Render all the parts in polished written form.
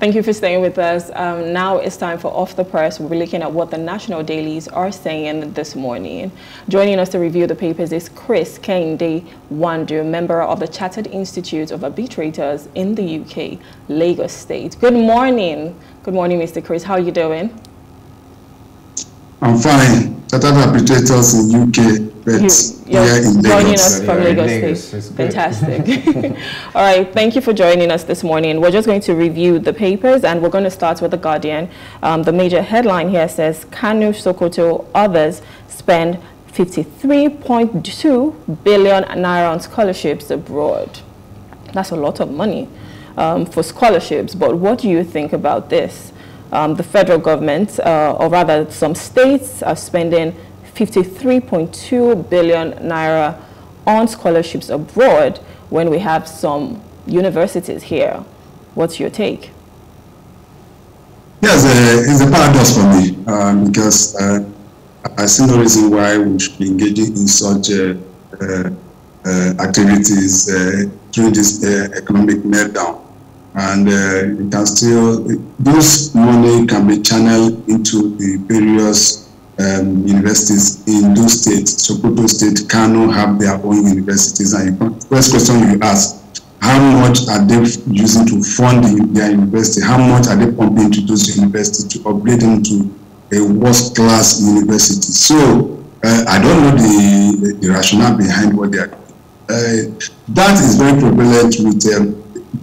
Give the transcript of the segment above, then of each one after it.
Thank you for staying with us. Now it's time for Off the Press. We'll be looking at what the national dailies are saying this morning. Joining us to review the papers is Chris Kehinde Nwandu, member of the Chartered Institute of Arbitrators in the UK, Lagos State. Good morning. Good morning, Mr. Chris. How are you doing? I'm fine. Chartered Arbitrators in the UK. You're joining us from Lagos State. Fantastic. All right, thank you for joining us this morning. We're just going to review the papers, and we're going to start with The Guardian. The major headline here says, Kano, Sokoto, others spend 53.2 billion naira on scholarships abroad. That's a lot of money for scholarships, but what do you think about this? The federal government, or rather some states, are spending 53.2 billion naira on scholarships abroad when we have some universities here. What's your take? Yes, it's a paradox for me because I see no reason why we should be engaging in such activities during this economic meltdown. And you can still, this money can be channeled into the various universities in those states. Sokoto State, Kano have their own universities. And the first question you ask, how much are they using to fund their university? How much are they pumping to those universities to upgrade them to a world-class university? So I don't know the rationale behind what they are doing. That is very prevalent with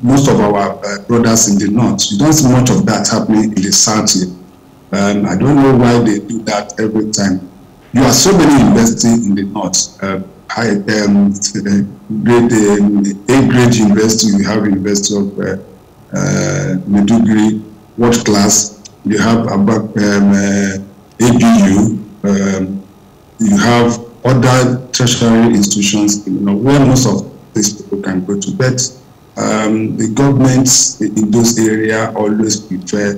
most of our brothers in the north. You don't see much of that happening in the south here. I don't know why they do that every time. You have so many universities in the north. A grade university, you have University of Medugri, world class. You have ABU. You have other tertiary institutions, you know, where most of these people can go to. But the governments in those areas always prefer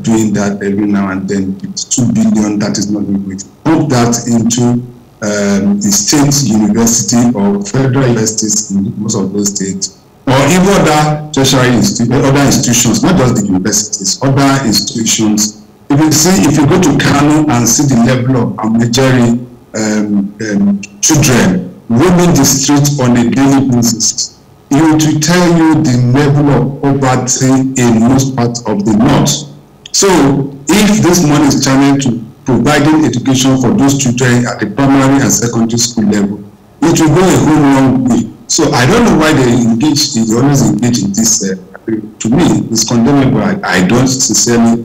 doing that every now and then. It's 2 billion that is not enough. Put that into the state university or federal universities in most of those states, or even other tertiary institutions, not just the universities, other institutions. If you see, if you go to Kano and see the level of Amajari children roaming the streets on a daily basis, it will tell you the level of poverty in most parts of the north. So, if this money is channeled to providing education for those children at the primary and secondary school level, it will go a whole long way. So, I don't know why they always engage in this. To me, it's condemnable. I don't sincerely.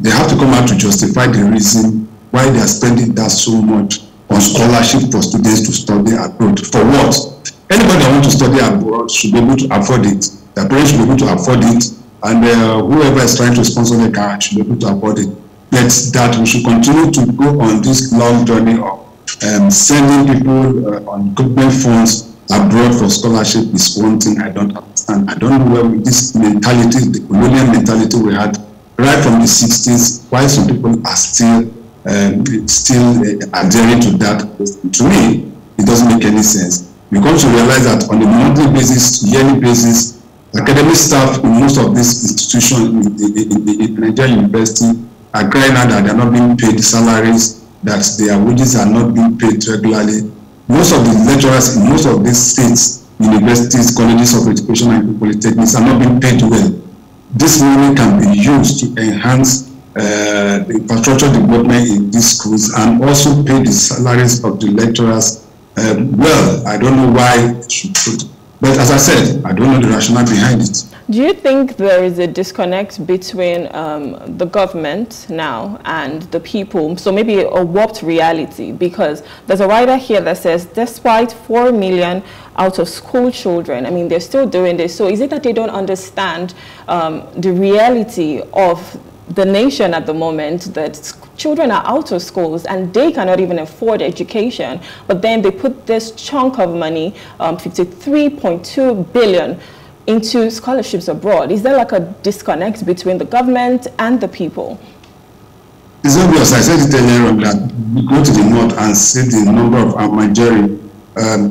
They have to come out to justify the reason why they are spending that so much on scholarship for students to study abroad. For what? Anybody that wants to study abroad should be able to afford it. Their parents should be able to afford it. And whoever is trying to sponsor the car should be able to afford it. But that we should continue to go on this long journey of sending people on government funds abroad for scholarship is one thing I don't understand. I don't know where this mentality, the colonial mentality we had right from the 60s, why some people are still adhering to that. To me, it doesn't make any sense. We come to realize that on a monthly basis, yearly basis, academic staff in most of these institutions in Nigerian university are crying out that they are not being paid salaries, that their wages are not being paid regularly. Most of the lecturers in most of these states, universities, colleges of education and polytechnics are not being paid well. This money can be used to enhance infrastructure development in these schools and also pay the salaries of the lecturers well. I don't know why it should put. But as I said, I don't know the rationale behind it. Do you think there is a disconnect between the government now and the people? So maybe a warped reality, because there's a writer here that says, despite 4 million out of school children, I mean, they're still doing this. So is it that they don't understand the reality of the nation at the moment, that children are out of schools and they cannot even afford education, but then they put this chunk of money, 53.2 billion, into scholarships abroad? Is there like a disconnect between the government and the people? It's obvious. I said it earlier on that you go to the north and see the number of Amajari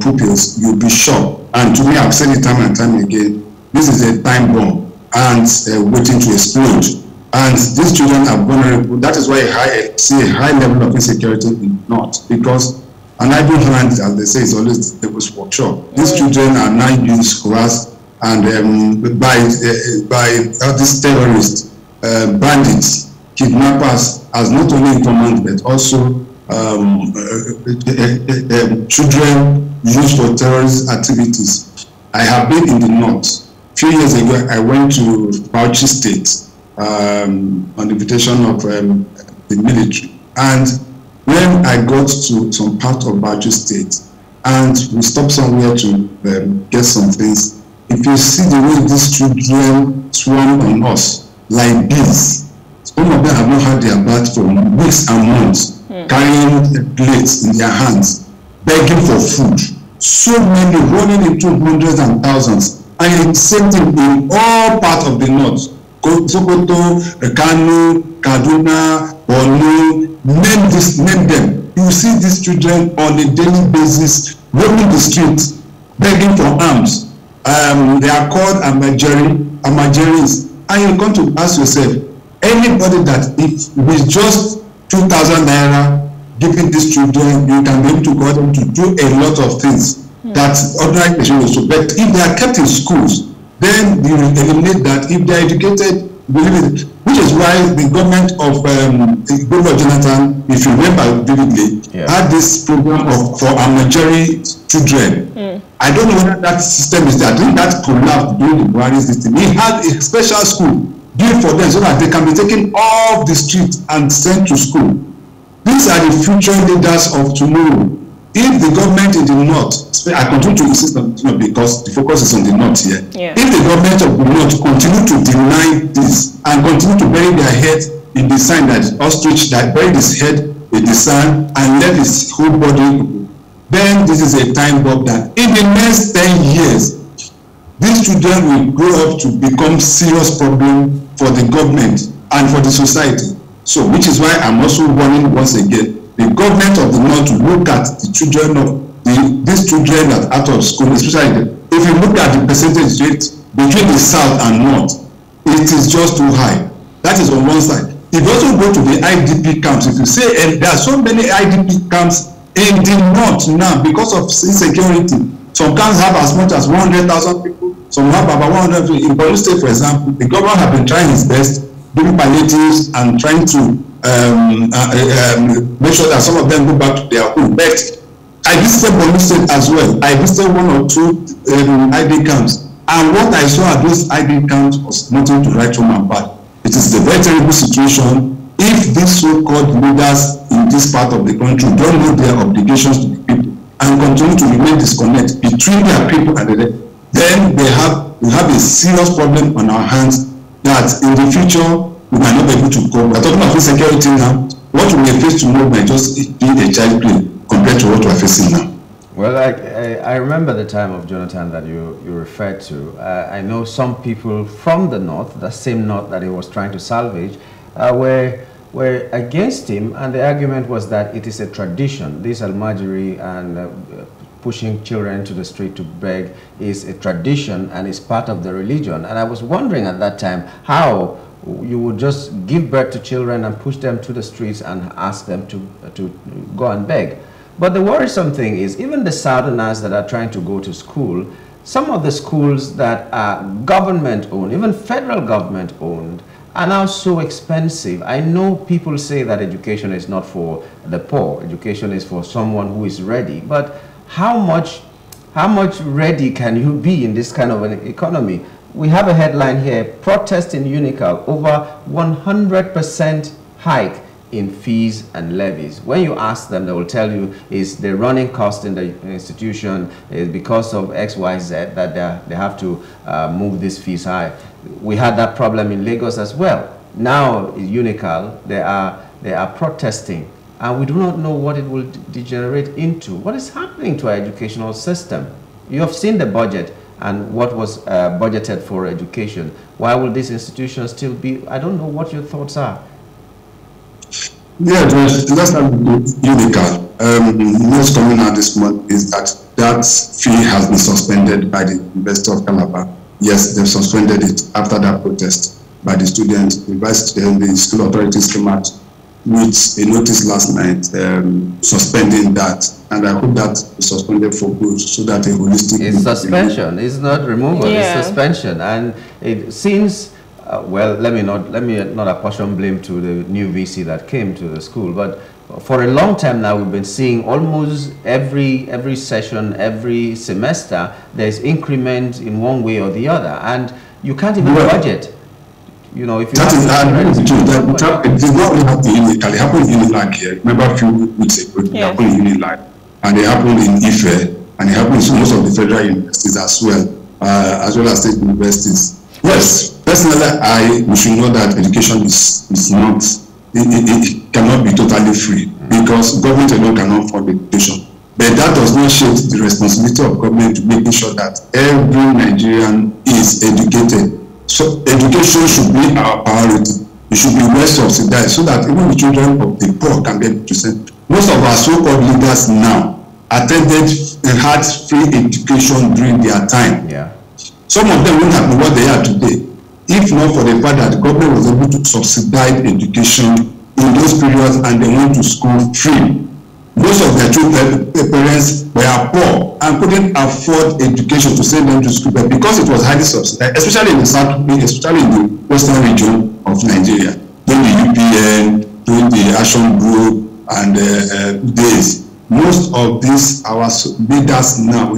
pupils, you'll be shocked. And to me, I've said it time and time again, this is a time bomb. and waiting to explode. And these children are vulnerable. That is why I see a high level of insecurity in the north, because an idle hand, as they say, is always the devil's workshop. These children are now used harassed and by these terrorists, bandits, kidnappers, as not only informant but also children used for terrorist activities. I have been in the north. A few years ago, I went to Bauchi State on invitation of the military. And when I got to some part of Bauchi State, and we stopped somewhere to get some things, if you see the way these children swarm on us, like bees, some of them have not had their bath for weeks and months, carrying plates in their hands, begging for food. So many running into hundreds and thousands, and it's the same thing in all parts of the north. Sokoto, Kano, Kaduna, Borno, name them. You see these children on a daily basis roaming the streets, begging for arms. They are called Amajeris. And you're going to ask yourself, anybody that if with just 2,000 naira giving these children, you can be able to go them to do a lot of things that ordinary people will do. But if they are kept in schools, then you eliminate that. If they are educated, believe it. Which is why the government of Governor Jonathan, if you remember vividly, had this program of for Amajari children. I don't know whether that system is there. I think that collapsed during the Buhari system. He had a special school built for them so that they can be taken off the street and sent to school. These are the future leaders of tomorrow. If the government in the north, I continue to insist on it because the focus is on the north here. If the government of the north continue to deny this and continue to bury their head in the sand, that ostrich that buried his head in the sand and let his whole body, then this is a time bomb that in the next 10 years, these children will grow up to become serious problem for the government and for the society. So, which is why I'm also warning once again, the government of the north to look at the children of these children that are out of school, especially if you look at the percentage rate between the south and north, it is just too high. That is on one side. If you also go to the IDP camps, if you say, and there are so many IDP camps in the north now because of insecurity, some camps have as much as 100,000 people, some have about 100,000. In Borno State, for example, the government has been trying his best, doing palliatives and trying to make sure that some of them go back to their home. But I visited Borno State as well. I visited one or two ID camps, and what I saw at those ID camps was nothing to write home about. It is a very terrible situation if these so-called leaders in this part of the country don't know their obligations to the people and continue to remain disconnected between their people and the then we have a serious problem on our hands that in the future we might not be able to cope. We're talking about insecurity now. What we may face tomorrow might just be a child play compared to what we're facing now. Well, I remember the time of Jonathan that you referred to. I know some people from the north, the same north that he was trying to salvage, were against him, and the argument was that it is a tradition. This Almajiri and pushing children to the street to beg is a tradition and is part of the religion. And I was wondering at that time how you would just give birth to children and push them to the streets and ask them to go and beg. But the worrisome thing is, even the Southerners that are trying to go to school, some of the schools that are government-owned, even federal government-owned, are now so expensive. I know people say that education is not for the poor, education is for someone who is ready, but how much ready can you be in this kind of an economy? We have a headline here, protest in UNICEF over 100% hike in fees and levies. When you ask them, they will tell you is the running cost in the institution is because of X, Y, Z that they have to move these fees high. We had that problem in Lagos as well. Now UNICEF, they are protesting, and we do not know what it will degenerate into. What is happening to our educational system? You have seen the budget and what was budgeted for education. Why will these institutions still be? I don't know what your thoughts are. Yeah, that's UNICEF. News coming out this month is that fee has been suspended by the University of Calabar. Yes, they've suspended it after that protest by the students. The school authorities came out with a notice last night suspending that, and I hope that it's suspended for good so that a holistic... It's suspension, it's not removal, yeah. It's suspension, and it seems... well, let me not apportion blame to the new VC that came to the school, but for a long time now we've been seeing almost every session, every semester, there's increment in one way or the other, and you can't even budget. You know, if you it happened in Unilag here. Remember a few weeks ago, it happened in Unilag, and it happened in IFE, and it happened in most of the federal universities as well as state universities. Yes, personally, we should know that education is not, it cannot be totally free because government alone cannot fund education. But that does not shift the responsibility of government to making sure that every Nigerian is educated. So education should be our priority. It should be well subsidized so that even the children of the poor can get educated. Most of our so-called leaders now attended and had free education during their time. Yeah. Some of them wouldn't have been what they are today, if not for the fact that the government was able to subsidize education in those periods and they went to school free. Most of their children, their parents were poor and couldn't afford education to send them to school, but because it was highly subsidized, especially in the South, especially in the western region of Nigeria, during the UPN, during the Action Group and days. Most of these, our leaders now.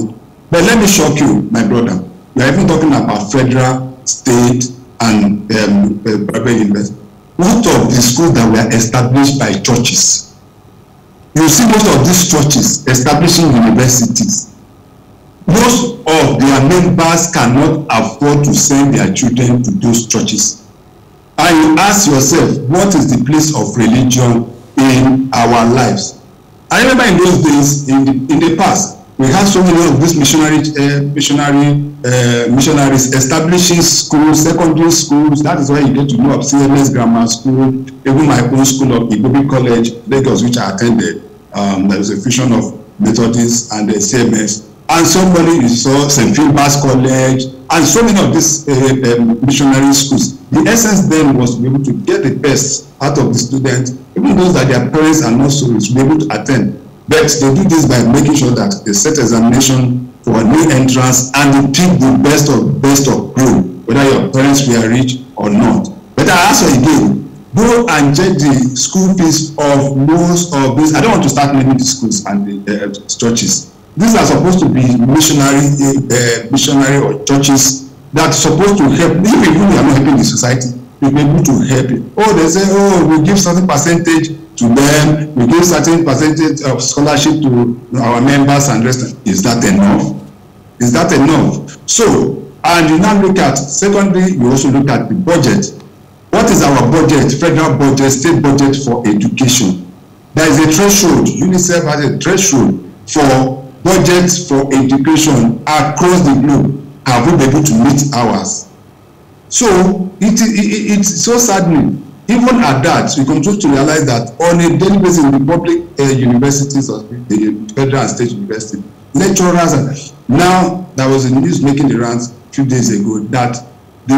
But let me shock you, my brother. We are even talking about federal, state, and private investment. Most of the schools that were established by churches, you see most of these churches establishing universities. Most of their members cannot afford to send their children to those churches. And you ask yourself, what is the place of religion in our lives? I remember in those days, in the past, we had so many of these missionaries establishing schools, secondary schools. That is why you get to know of CMS Grammar School, even my own school of Ibubi College, Lagos, which I attended. There was a fusion of Methodist and the CMS. And somebody you saw St. Philbas College, and so many of these missionary schools. The essence then was to be able to get the best out of the students, even those that their parents are not so rich, be able to attend. But they do this by making sure that they set examination for a new entrance and they pick the best of group, whether your parents were rich or not. But I ask you again, go and check the school fees of most of these. I don't want to start naming the schools and the churches. These are supposed to be missionary or churches that are supposed to help. Even if you are not helping the society, you'll be able to help it. Oh, they say, oh, we give certain percentage to them, we give certain percentage of scholarship to our members and rest. Is that enough? Is that enough? So, and you now look at, secondly, you also look at the budget. What is our budget, federal budget, state budget for education? There is a threshold, UNICEF has a threshold for budgets for education across the globe. Have we been able to meet ours? So, it's so saddening. Even at that, we come to realize that on a daily basis in the public universities or the federal and state university, lecturers now, there was a news making the rounds a few days ago that the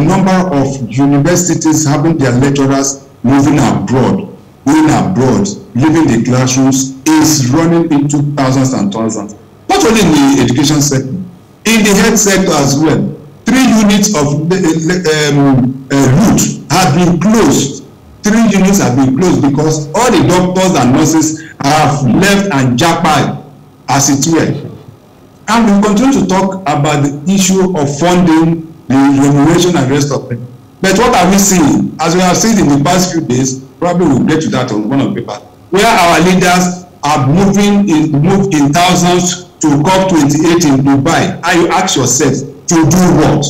number of universities having their lecturers moving abroad, leaving the classrooms is running into thousands and thousands. Not only in the education sector, in the health sector as well. 3 units of route have been closed. 3 units have been closed because all the doctors and nurses have left and jackpot, as it were. And we continue to talk about the issue of funding, the remuneration and rest of it. But what are we seeing? As we have seen in the past few days, probably we'll get to that on one of the papers, where our leaders are moved in thousands to COP28 in Dubai. And you ask yourself, to do what?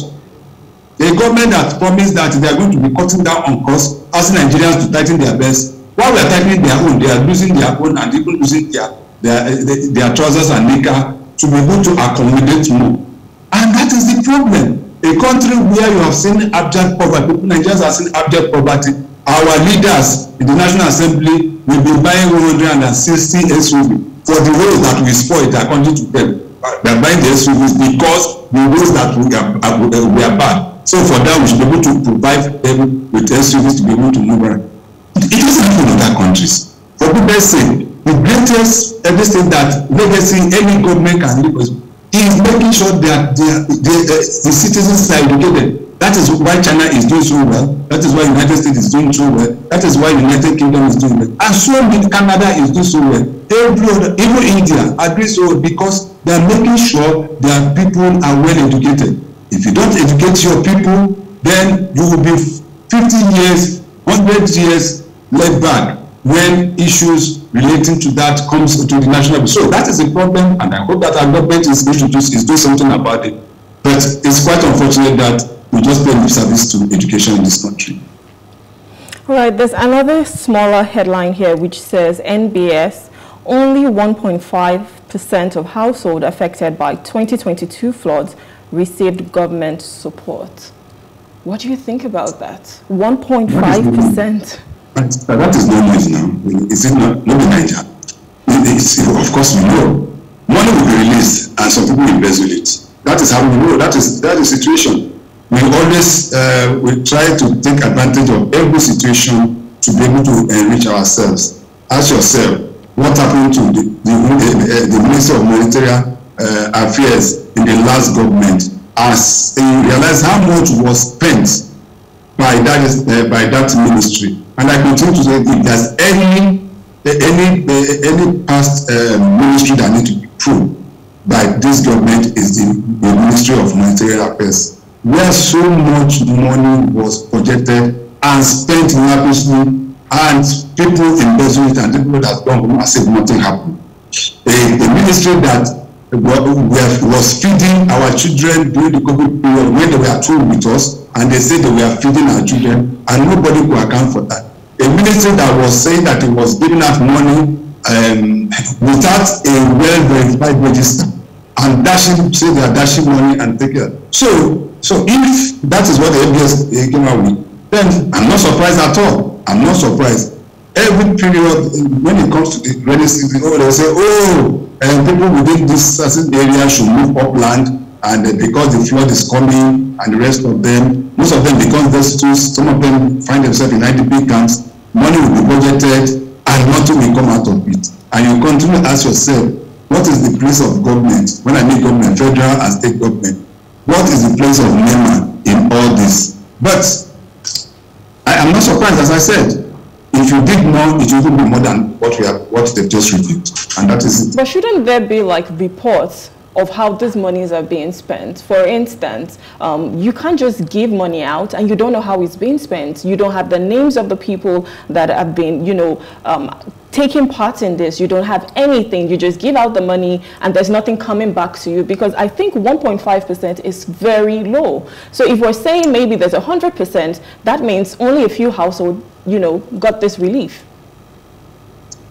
The government that promised that they are going to be cutting down on costs, asking Nigerians to tighten their belts. While we are tightening their own, they are losing their own and even losing their trousers and knicker to be able to accommodate more. And that is the problem. A country where you have seen abject poverty, Nigerians have seen abject poverty. Our leaders in the National Assembly will be buying 160 SUVs for the roads that we spoil, according to them. They are buying the SUVs because the ways that we are bad. So for that, we should be able to provide them with SUVs to be able to move around. It doesn't happen in other countries. For people's sake, the greatest everything that legacy any government can do is making sure that the citizens are educated. That is why China is doing so well. That is why United States is doing so well. That is why United Kingdom is doing well. And so Canada is doing so well. Every other, even India agrees so because they are making sure their people are well educated. If you don't educate your people, then you will be 50 years, 100 years left back when issues relating to that comes to the national. So that is a problem, and I hope that our government is doing something about it. But it's quite unfortunate that we just pay lip service to education in this country. All right, there's another smaller headline here which says NBS, only 1.5% of households affected by 2022 floods received government support. What do you think about that? 1.5%. That is no news now. Is it not? Not in Nigeria. Of course, we know. Money will be released and some people invest with it. That is how we know. That is the situation. We always we try to take advantage of every situation to be able to enrich ourselves. Ask yourself, what happened to the Minister of Monetary Affairs in the last government? As you realize how much was spent by that ministry. And I continue to say, if there's any past ministry that needs to be proved by this government, is the Ministry of Monetary Affairs, where so much money was projected and spent lavishly, and people embezzled it, and people that don't come and say nothing happened. A ministry that was feeding our children during the COVID period when they were at home with us, and they said that we are feeding our children, and nobody could account for that. A ministry that was saying that it was giving out money without a well-verified register, and dashing, say they are dashing money and take it. So if that is what the NBS came out with, then I'm not surprised at all. I'm not surprised. Every period, when it comes to the rainy season, they say, oh, people within this certain area should move upland, and because the flood is coming, and the rest of them, most of them become destitute. Some of them find themselves in IDP camps. Money will be budgeted, and nothing will come out of it. And you continue to ask yourself, what is the place of government? When I mean government, federal and state government, what is the place of NEMA in all this? But I am not surprised, as I said. If you did more, it would be more than what they've just reviewed. And that is it. But shouldn't there be like reports of how these monies are being spent? For instance, you can't just give money out and you don't know how it's being spent. You don't have the names of the people that have been, taking part in this. You don't have anything. You just give out the money and there's nothing coming back to you, because I think 1.5% is very low. So if we're saying maybe there's 100%, that means only a few households, got this relief.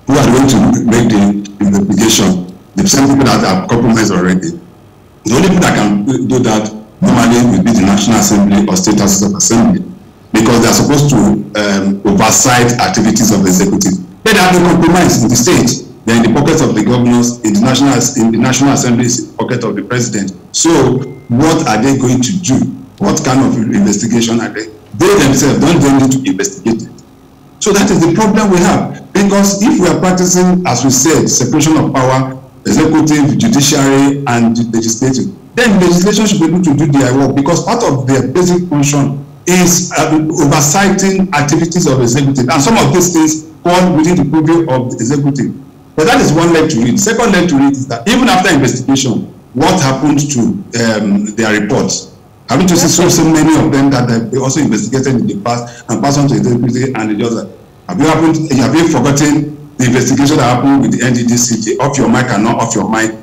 Who are going to make the investigation? The same people that have compromised already. The only people that can do that normally would be the National Assembly or State Houses of Assembly, because they are supposed to oversight activities of the executive. They have been compromised in the state. They're in the pockets of the governors, in the National Assembly's pocket of the president. So what are they going to do? What kind of investigation are they? They themselves don't need to investigate it. So that is the problem we have. Because if we are practicing, as we said, separation of power, executive, judiciary, and legislative, then legislation should be able to do their work, because part of their basic function is oversighting activities of executive. And some of these things fall within the purview of the executive. But that is one leg to it. Second leg to it is that even after investigation, what happened to their reports? Haven't you seen so many of them that they also investigated in the past and passed on to the executive and the other? Have you forgotten the investigation that happened with the NDDC? Off your mic and not off your mic.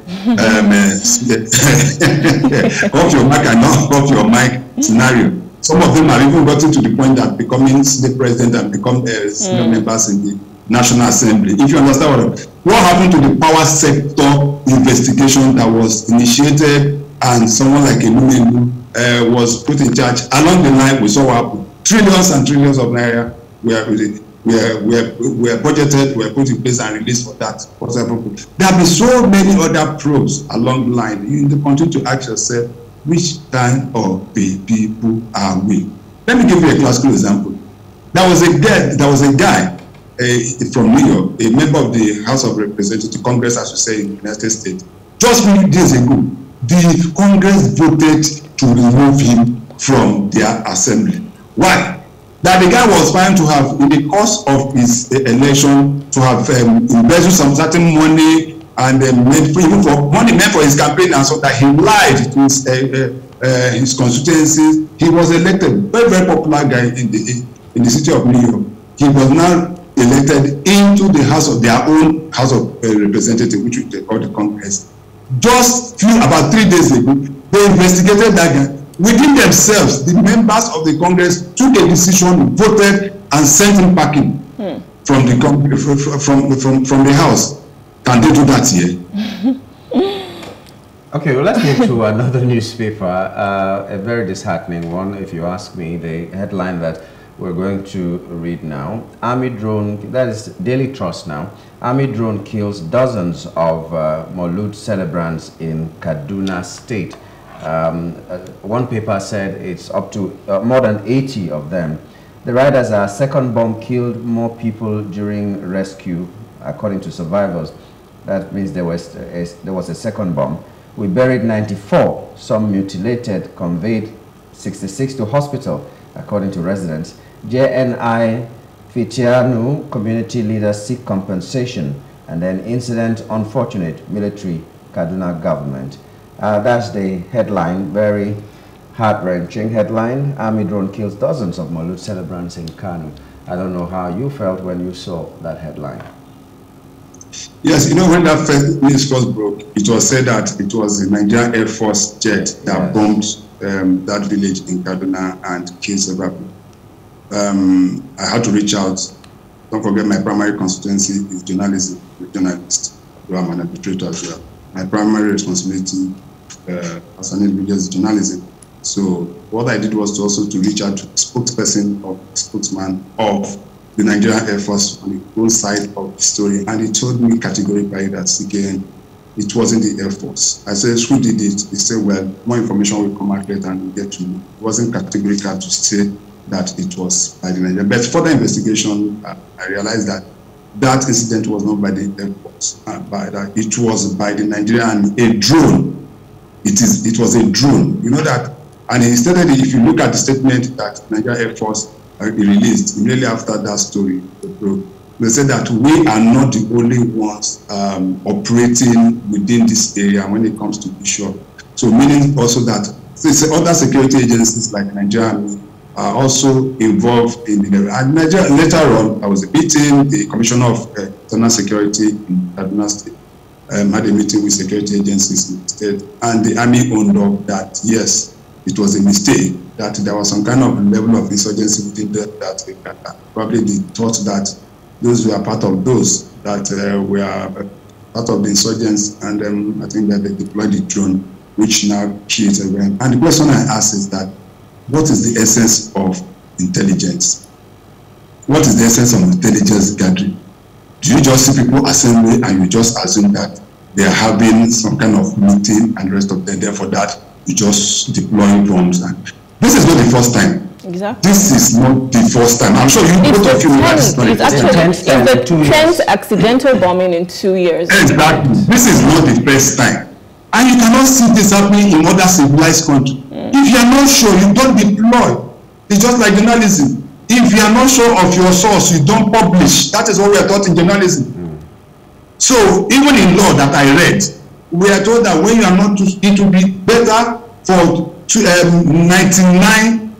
Off your mic and not off your mic scenario. Some of them have even gotten to the point that becoming the president and become senior members in the National Assembly. If you understand what happened to the power sector investigation that was initiated, and someone like Eminem was put in charge. Along the line, we saw what happened. Trillions and trillions of naira were budgeted, were put in place and released for that. There have been so many other probes along the line. You continue to ask yourself, which type of people are we? Let me give you a classical example. There was a guy from New York, a member of the House of Representatives, Congress, as we say, in the United States. Just a few days ago, the Congress voted to remove him from their assembly. Why? That the guy was found to have, in the course of his election, to have embezzled some certain money and even for money meant for his campaign, and so that he lied to his constituencies. He was elected, very, very popular guy in the city of New York. He was now elected into the house of their own House of Representatives, which they call the Congress. About 3 days ago, they investigated that guy. Within themselves, the members of the Congress took a decision, voted, and sent him packing from the House. Can they do that here? Okay, well, let's move to another newspaper, a very disheartening one, if you ask me. The headline that we're going to read now, Army drone, that is Daily Trust now, Army drone kills dozens of Maulud celebrants in Kaduna State. One paper said it's up to more than 80 of them. The riders are second bomb killed more people during rescue, according to survivors. That means there was a second bomb. We buried 94, some mutilated, conveyed 66 to hospital, according to residents. JNI Fitianu community leaders seek compensation, and then incident unfortunate, military Kaduna government. That's the headline, very heart-wrenching headline. Army drone kills dozens of Maulud celebrants in Kano. I don't know how you felt when you saw that headline. Yes, you know, when that news first broke, it was said that it was the Nigerian Air Force jet that bombed that village in Kaduna and killed several people. I had to reach out. Don't forget, my primary constituency is journalism. I'm a journalist, I'm an arbitrator as well. My primary responsibility as an individual is journalism. So what I did was to reach out to the spokesperson or spokesman of the Nigerian Air Force on the old side of the story, and he told me categorically that, again, it wasn't the Air Force. I said, who did it? He said, well, more information will come out later and we'll get to know. It wasn't categorical to say that it was by the Nigerian. But further investigation, I realized that that incident was not by the Air Force. It was by the Nigerian, a drone. It was a drone. You know that? And he stated, if you look at the statement that Nigerian Air Force released immediately after that story broke, they said that we are not the only ones operating within this area when it comes to the issue. So meaning also that other security agencies like Nigerian are also involved in the area. And later on, I was meeting the Commissioner of Internal Security in Kaduna State. Had a meeting with security agencies in the state, and the army owned up that yes, it was a mistake, that there was some kind of level of insurgency within that. Probably they thought that those were part of those that were part of the insurgents, and I think that they deployed the drone, which now kills everyone. And the question I ask is that, what is the essence of intelligence? What is the essence of intelligence gathering? Do you just see people assembly and you just assume that they are having some kind of meeting and the rest of them, therefore that you just deploy drones? And this is not the first time. Exactly. This is not the first time. I'm sure it's the 10th accidental bombing in 2 years. Exactly. This is not the first time. And you cannot see this happening in other civilized countries. If you are not sure, you don't deploy. It's just like journalism. If you are not sure of your source, you don't publish. That is what we are taught in journalism. So even in law that I read, we are told that when you are not, it will be better for 99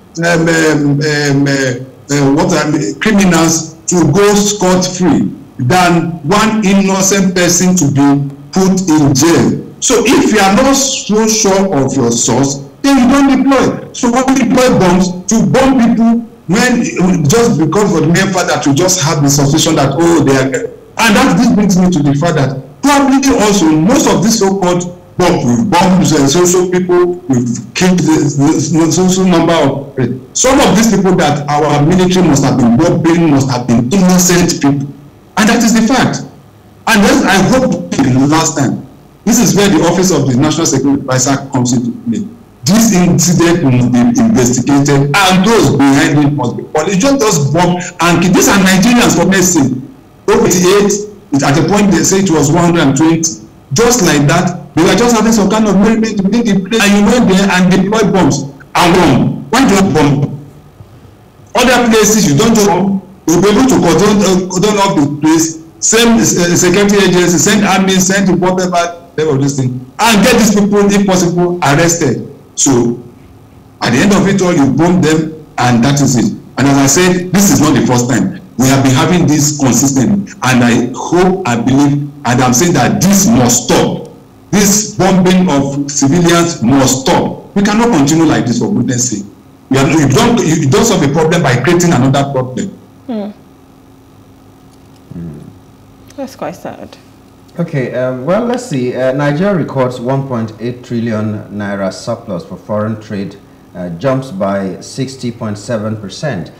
criminals to go scot-free than one innocent person to be put in jail. So if you are not so sure of your source, then you don't deploy. So what we deploy bombs to bomb people when just because of the mere fact that you just have the suspicion that they are. And that this brings me to the fact that probably also most of these so-called bombs and social people, we've killed the social number of some of these people that our military must have been bombing must have been innocent people, and that is the fact. And then I hope last time, this is where the Office of the National Security Advisor comes into play. This incident must be investigated and those behind it must be punished. Just those bomb, and these are Nigerians for mercy. COP28, at a point they say it was 120. Just like that, they were just having some kind of movement within the place, and you went there and deployed bombs. And bomb. Why don't bomb? Other places you don't bomb, you'll be able to control off the place. Send security agencies, send army, send whatever, all these things, and get these people, if possible, arrested. So, at the end of it all, you bomb them, and that is it. And as I said, this is not the first time. We have been having this consistently, and I hope, I believe, and I'm saying that this must stop. This bombing of civilians must stop. We cannot continue like this, for goodness sake. You don't solve a problem by creating another problem. That's quite sad. Okay, well, let's see. Nigeria records 1.8 trillion naira surplus for foreign trade, jumps by 60.7%.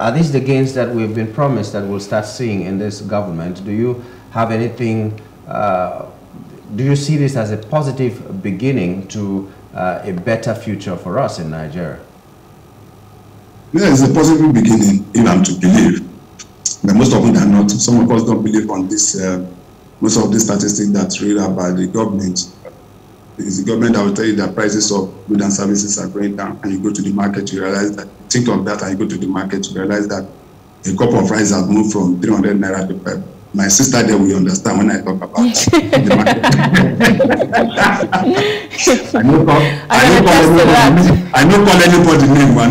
Are these the gains that we've been promised that we'll start seeing in this government? Do you have anything, do you see this as a positive beginning to a better future for us in Nigeria? Yeah, it's a positive beginning, if I'm to believe. But most of them are not. Some of us don't believe on this. Most of the statistics that's read about the government, is the government that will tell you that prices of goods and services are going down, and you go to the market, you realize that, think of that, and you go to the market, you realize that a cup of rice has moved from 300 naira to 5. My sister there will understand when I talk about the market. I don't call anybody name. Why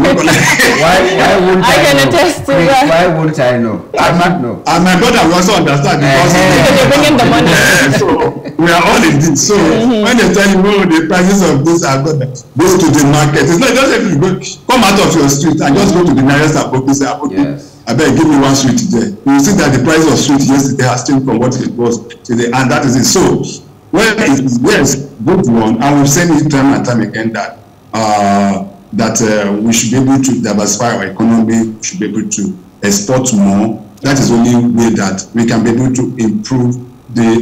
wouldn't I know? I might know. And my brother will also understand because they're bringing the money. Yeah, so we are all in this. So when they tell you, oh, the prices of this are good, go to the market. It's not just if you go, come out of your street and just go to the nearest abode and say, I better give me one sweet today. You see that the price of sweet yesterday has changed from what it was today, and that is it. So, well, yes, good one. I will say it time and time again that we should be able to diversify our economy, we should be able to export more. That is the only way that we can be able to improve the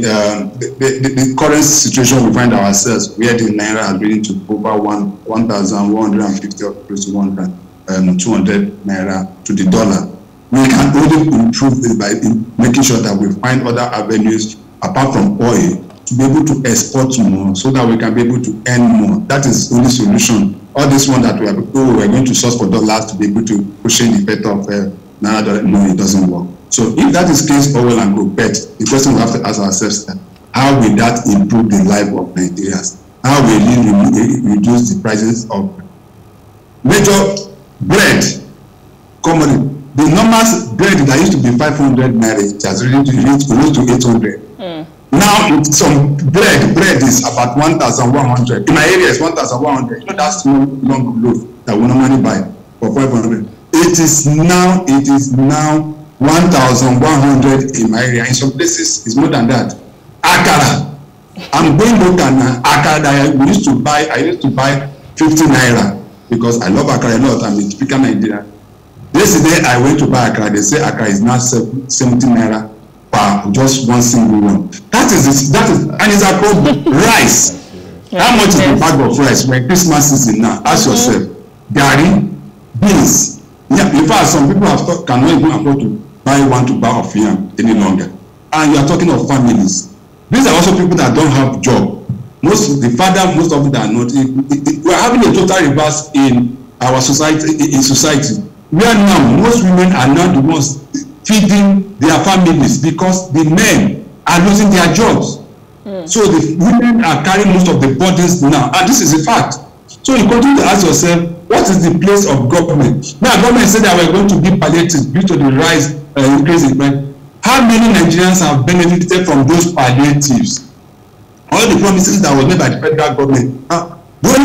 current situation we find ourselves, where the naira has been to over 1,150 or close to 1,200 naira to the dollar. We can only improve it by making sure that we find other avenues apart from oil to be able to export more, so that we can be able to earn more. That is the only solution. All this one that we are going to source for dollars to be able to cushion the effect of naira dollar, no, it doesn't work. So if that is case, oil and go bet, the question we have to ask ourselves is how will that improve the life of Nigerians? How will it reduce the prices of major bread commodity? The normal bread that used to be 500 naira, it has reduced to 800. Now, some bread is about 1,100. In my area, it's 1,100. You know that small long loaf that we normally buy for 500. It is now 1,100 in my area. In some places, it's more than that. Akara. I'm going to Ghana. Akara. I used to buy 50 naira because I love akara a lot. I'm a typical Nigerian. Yesterday, I went to buy akara. They say akara is now 70 naira per just one single one. That is, and it's about rice. How much is the bag of rice when Christmas is in now? Ask yourself. Gari, beans. Yeah, in fact, some people have thought, cannot even afford to buy one to buy of yam any longer. And you are talking of families. These are also people that don't have job. Most of them are not. We are having a total reverse in our society. Where now most women are not the ones feeding their families because the men are losing their jobs. So the women are carrying most of the burdens now, and this is a fact. So you continue to ask yourself, what is the place of government? Now government said that we're going to give palliatives due to the rise increase in crime. How many Nigerians have benefited from those palliatives? All the promises that were made by the federal government. The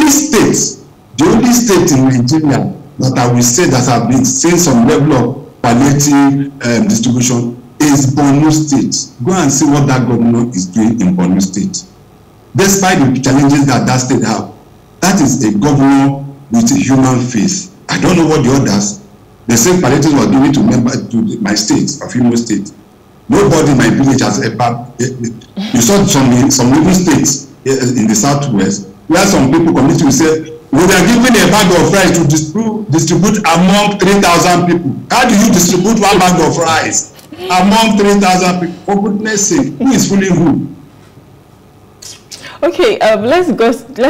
only state in Nigeria that I will say that have been seeing some level of palliative distribution is Borno State. Go and see what that governor is doing in Borno State. Despite the challenges that state have, that is a governor with a human face. I don't know what the others. The same palliative was given to my state, of Imo State. Nobody in my village has ever. You saw some living states in the southwest where some people committed to say, We were given a bag of rice to distribute among 3,000 people. How do you distribute one bag of rice among 3,000 people? For goodness sake, who is fooling who? Okay, let's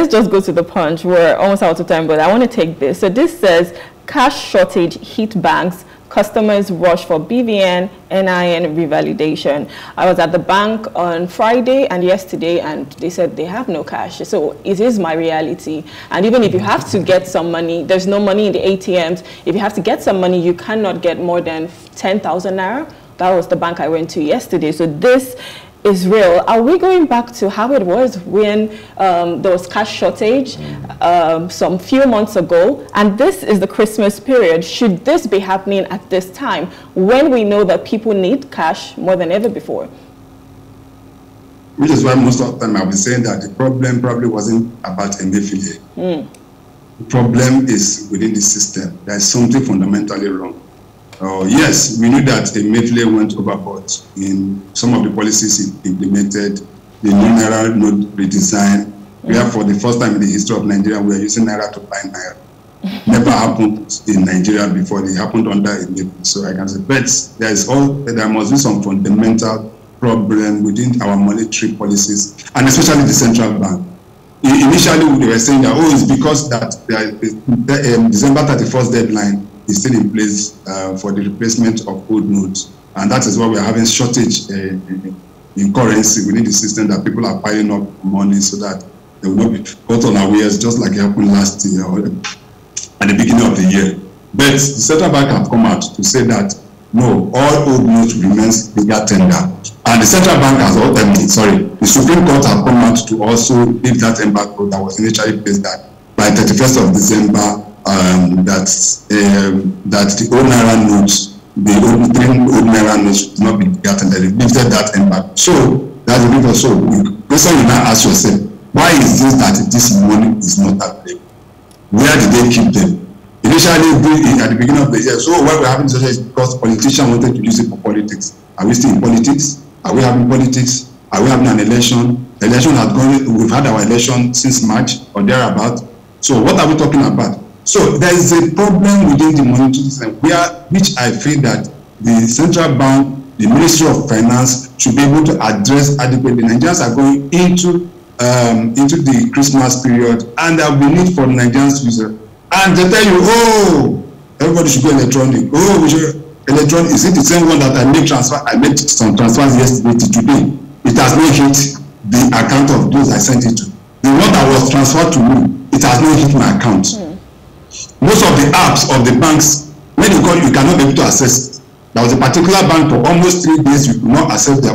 just go to the Punch. We're almost out of time, but I want to take this. So this says, cash shortage hit banks. Customers rush for BVN, NIN revalidation. I was at the bank on Friday and yesterday, and they said they have no cash. So it is my reality. And even if you have to get some money, there's no money in the ATMs. If you have to get some money, you cannot get more than 10,000 naira. That was the bank I went to yesterday. So this is real. Are we going back to how it was when there was cash shortage some few months ago? And this is the Christmas period. Should this be happening at this time when we know that people need cash more than ever before? Which is why most of the time I'll be saying that the problem probably wasn't about Emefiele. The problem is within the system. There's something fundamentally wrong. Yes, we knew that Emefiele went overboard in some of the policies he implemented, the new Naira note redesign. Where for the first time in the history of Nigeria, we are using Naira to buy Naira. Never happened in Nigeria before. It happened under Emefiele. So I can say, but there must be some fundamental problem within our monetary policies, and especially the central bank. Initially, they were saying that, oh, it's because that the December 31st deadline is still in place for the replacement of old notes, and that is why we are having shortage in currency within the system, that people are piling up money so that they will not be caught unawares, just like it happened last year or at the beginning of the year. But the central bank have come out to say that no, all old notes remains legal tender, and the central bank has the Supreme Court have come out to also leave that embargo that was initially placed that by 31st of December. That the old Naira notes, the old Naira notes, should not be gotten. They lifted that embargo. So that's the reason. So the question you now ask yourself: why is this that this money is not available? Where did they keep them? Initially, at the beginning of the year. So what we're having today is because politicians wanted to use it for politics. Are we still in politics? Are we having politics? Are we having an election? The election had gone. We've had our election since March or thereabout. So what are we talking about? So there is a problem within the monetary system, which I feel that the central bank, the Ministry of Finance, should be able to address adequately. Nigerians are going into the Christmas period, and there will be need for Nigerians' user. And they tell you, oh, everybody should go electronic. Oh, we should electronic. Is it the same one that I make transfer? I made some transfers yesterday to today. It has not hit the account of those I sent it to. The one that was transferred to me, it has not hit my account. Most of the apps of the banks, when you call, you cannot be able to access it. There was a particular bank for almost 3 days you could not access their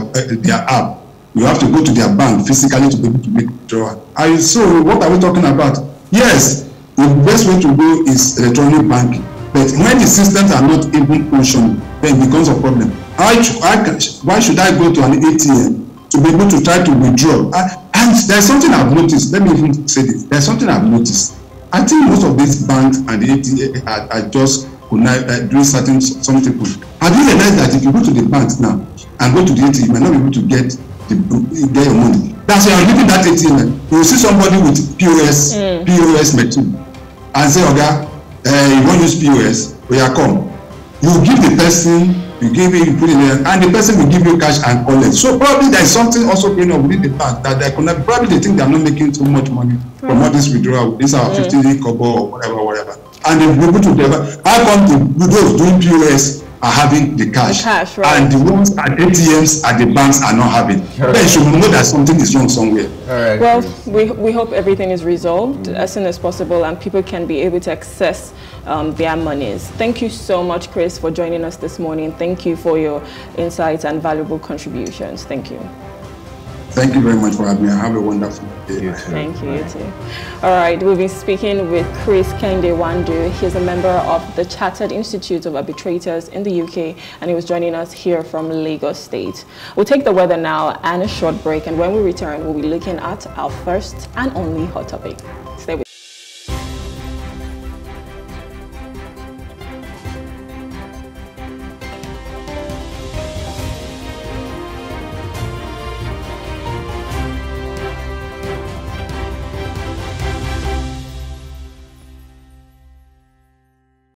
app. You have to go to their bank physically to be able to make withdrawal. So what are we talking about? Yes, the best way to go is electronic banking. But when the systems are not even functioning, then it becomes a problem. Why should I go to an ATM to be able to try to withdraw? And there's something I've noticed. Let me even say this. There's something I've noticed. I think most of these banks and the ATA are just doing some people. Have you realized that if you go to the banks now and go to the ATA, you might not be able to get your money? That's why I'm leaving that ATA. You will see somebody with POS machine and say, "Oga, you won't use POS? We are come." You give the person, you put it there, and the person will give you cash and collect. So probably there is something also going on within the bank that they cannot. Probably they think they are not making too much money from all this withdrawal. This our 15-day kobo or whatever. And they will go to the how come those doing POS are having the cash, and the ones at ATMs at the banks are not having? They should know that something is wrong somewhere. Right. Well, we hope everything is resolved as soon as possible, and people can be able to access their monies. Thank you so much, Chris, for joining us this morning. Thank you for your insights and valuable contributions. Thank you. Thank you very much for having me. Have a wonderful day. Thank you, you too. All right, we'll be speaking with Chris Kehinde Nwandu. He's a member of the Chartered Institute of Arbitrators in the UK, and he was joining us here from Lagos State. We'll take the weather now and a short break, and when we return, we'll be looking at our first and only hot topic.